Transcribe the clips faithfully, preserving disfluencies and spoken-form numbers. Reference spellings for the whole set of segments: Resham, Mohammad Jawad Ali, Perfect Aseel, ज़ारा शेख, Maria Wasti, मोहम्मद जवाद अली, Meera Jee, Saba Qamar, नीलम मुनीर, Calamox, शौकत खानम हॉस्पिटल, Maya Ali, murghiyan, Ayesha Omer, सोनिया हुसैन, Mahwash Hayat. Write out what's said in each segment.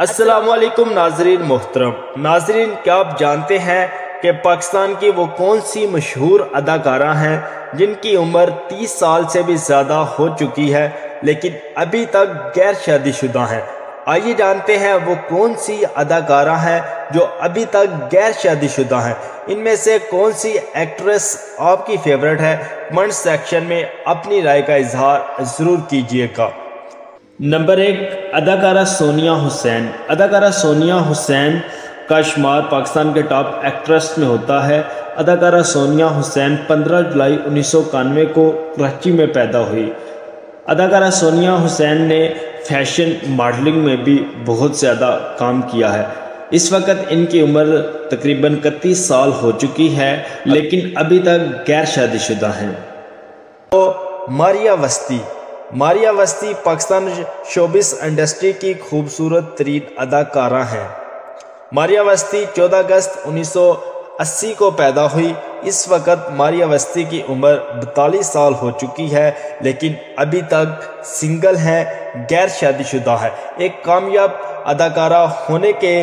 अस्सलामुअलैकुम नाजरीन मोहतरम। नाजरीन, क्या आप जानते हैं कि पाकिस्तान की वो कौन सी मशहूर अदाकारा हैं जिनकी उम्र तीस साल से भी ज़्यादा हो चुकी है लेकिन अभी तक गैर शादीशुदा हैं। आइए जानते हैं वो कौन सी अदाकारा हैं जो अभी तक गैर शादीशुदा हैं। इनमें से कौन सी एक्ट्रेस आपकी फेवरेट है, कमेंट सेक्शन में अपनी राय का इजहार ज़रूर कीजिएगा। नंबर एक, अदाकारा सोनिया हुसैन। अदाकारा सोनिया हुसैन का शुमार पाकिस्तान के टॉप एक्ट्रेस में होता है। अदाकारा सोनिया हुसैन पंद्रह जुलाई उन्नीस सौ इक्यानवे को कराची में पैदा हुई। अदाकारा सोनिया हुसैन ने फैशन मॉडलिंग में भी बहुत ज़्यादा काम किया है। इस वक्त इनकी उम्र तकरीबन इकतीस साल हो चुकी है लेकिन अभी तक गैर शादीशुदा हैं। तो मारिया वस्ती। मारिया वस्ती पाकिस्तान शोबिस इंडस्ट्री की खूबसूरत तरीन अदाकारा हैं। मारिया वस्ती चौदह अगस्त उन्नीस सौ अस्सी को पैदा हुई। इस वक्त मारिया वस्ती की उम्र बतालीस साल हो चुकी है लेकिन अभी तक सिंगल हैं, गैर शादीशुदा है। एक कामयाब अदाकारा होने के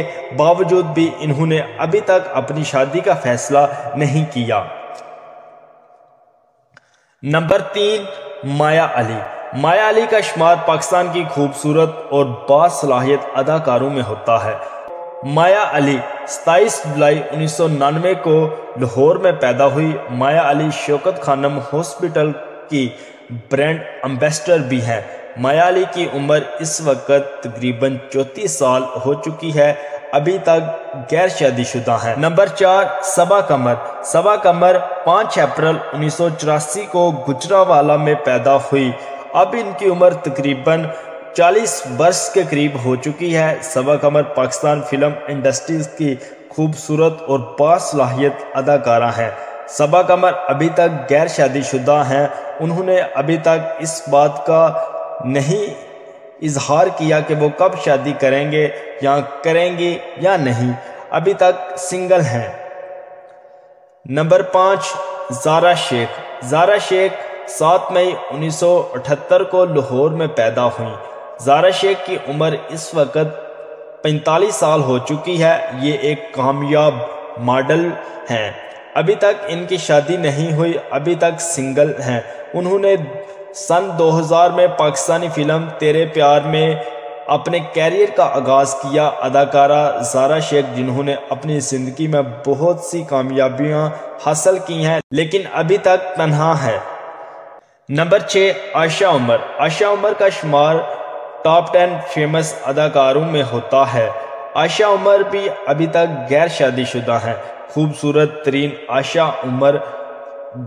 बावजूद भी इन्होंने अभी तक अपनी शादी का फैसला नहीं किया। नंबर तीन, माया अली। माया अली का शुमार पाकिस्तान की खूबसूरत और बासलाहियत अदाकारों में होता है। माया अली सत्ताईस जुलाई उन्नीस सौ निन्यानवे को लाहौर में पैदा हुई। माया अली शौकत खानम हॉस्पिटल की ब्रांड एम्बेसडर भी हैं। माया अली की उम्र इस वक्त तकरीबन चौंतीस साल हो चुकी है, अभी तक गैर शादीशुदा है। नंबर चार, सबा कमर। सबा कमर पाँच अप्रैल उन्नीस सौ चौरासी को गुजरावाला में पैदा हुई। अब इनकी उम्र तकरीबन चालीस वर्ष के करीब हो चुकी है। सबा कमर पाकिस्तान फिल्म इंडस्ट्रीज की खूबसूरत और बासलाहियत अदाकारा हैं। सबा कमर अभी तक गैर शादीशुदा हैं। उन्होंने अभी तक इस बात का नहीं इजहार किया कि वो कब शादी करेंगे या करेंगी या नहीं, अभी तक सिंगल हैं। नंबर पाँच, ज़ारा शेख। ज़ारा शेख सात मई उन्नीस सौ अठहत्तर को लाहौर में पैदा हुई। ज़ारा शेख की उम्र इस वक्त पैंतालीस साल हो चुकी है। ये एक कामयाब मॉडल हैं। अभी तक इनकी शादी नहीं हुई, अभी तक सिंगल हैं। उन्होंने सन दो हज़ार में पाकिस्तानी फिल्म तेरे प्यार में अपने कैरियर का आगाज़ किया। अदाकारा ज़ारा शेख जिन्होंने अपनी ज़िंदगी में बहुत सी कामयाबियां हासिल की हैं लेकिन अभी तक तन्हा है। नंबर छः, आयशा उमर। आयशा उमर का शुमार टॉप टेन फेमस अदाकारों में होता है। आयशा उमर भी अभी तक गैर शादीशुदा हैं। खूबसूरत तरीन आयशा उमर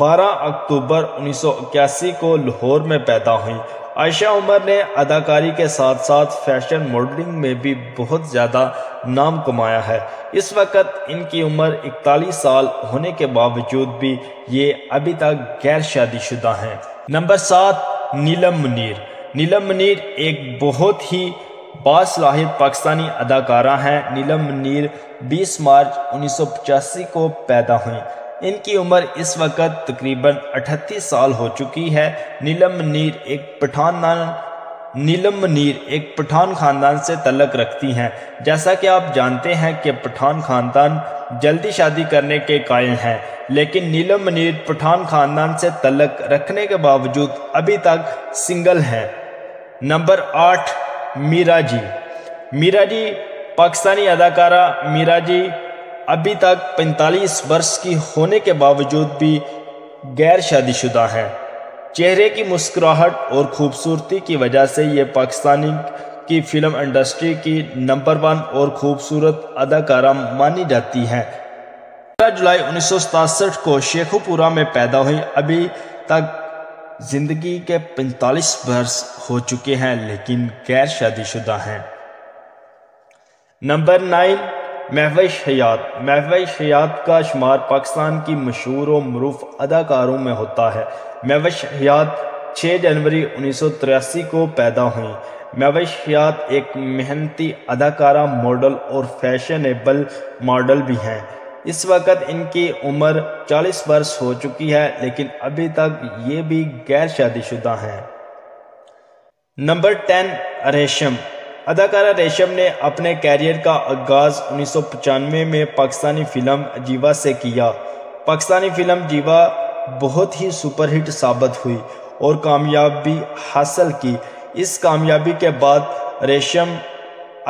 बारह अक्टूबर उन्नीस सौ इक्यासी को लाहौर में पैदा हुई। आयशा उमर ने अदाकारी के साथ साथ फैशन मॉडलिंग में भी बहुत ज़्यादा नाम कमाया है। इस वक्त इनकी उम्र इकतालीस साल होने के बावजूद भी ये अभी तक गैर शादीशुदा हैं। नंबर सात, नीलम मुनीर। नीलम मुनीर एक बहुत ही बासलाहियत पाकिस्तानी अदाकारा हैं। नीलम मुनीर बीस मार्च उन्नीस सौ पचासी को पैदा हुई। इनकी उम्र इस वक्त तकरीबन अठतीस साल हो चुकी है। नीलम मुनीर एक पठान नीलम मुनीर एक पठान ख़ानदान से तल्लक़ रखती हैं। जैसा कि आप जानते हैं कि पठान ख़ानदान जल्दी शादी करने के कायल हैं लेकिन नीलम मुनीर पठान ख़ानदान से तल्लक़ रखने के बावजूद अभी तक सिंगल हैं। नंबर आठ, मीरा जी। मीरा जी पाकिस्तानी अदाकारा मीरा जी अभी तक पैंतालीस वर्ष की होने के बावजूद भी गैर शादीशुदा हैं। चेहरे की मुस्कुराहट और खूबसूरती की वजह से ये पाकिस्तानी की फिल्म इंडस्ट्री की नंबर वन और खूबसूरत अदाकारा मानी जाती हैं। पंद्रह जुलाई उन्नीस सौ सड़सठ को शेखुपुरा में पैदा हुई। अभी तक जिंदगी के पैंतालीस वर्ष हो चुके हैं लेकिन गैर शादीशुदा हैं। नंबर नाइन, महवश हयात। महवश हयात का शुमार पाकिस्तान की मशहूर और मरूफ अदाकारों में होता है। महवश हयात छह जनवरी उन्नीस सौ तिरासी को पैदा हुई। महवश हयात एक मेहनती अदाकारा, मॉडल और फैशनेबल मॉडल भी हैं। इस वक्त इनकी उम्र चालीस वर्ष हो चुकी है लेकिन अभी तक ये भी गैर शादीशुदा हैं। नंबर टेन, रेशम। अदाकारा रेशम ने अपने कैरियर का आगाज़ उन्नीस सौ पचानवे में पाकिस्तानी फ़िल्म जीवा से किया। पाकिस्तानी फ़िल्म जीवा बहुत ही सुपरहिट साबित हुई और कामयाबी हासिल की। इस कामयाबी के बाद रेशम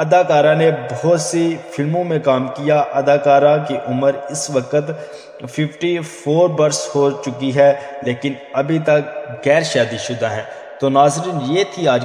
अदाकारा ने बहुत सी फिल्मों में काम किया। अदाकारा की उम्र इस वक्त चौवन वर्ष हो चुकी है लेकिन अभी तक गैर शादीशुदा है। तो नाज़रीन, ये थी आज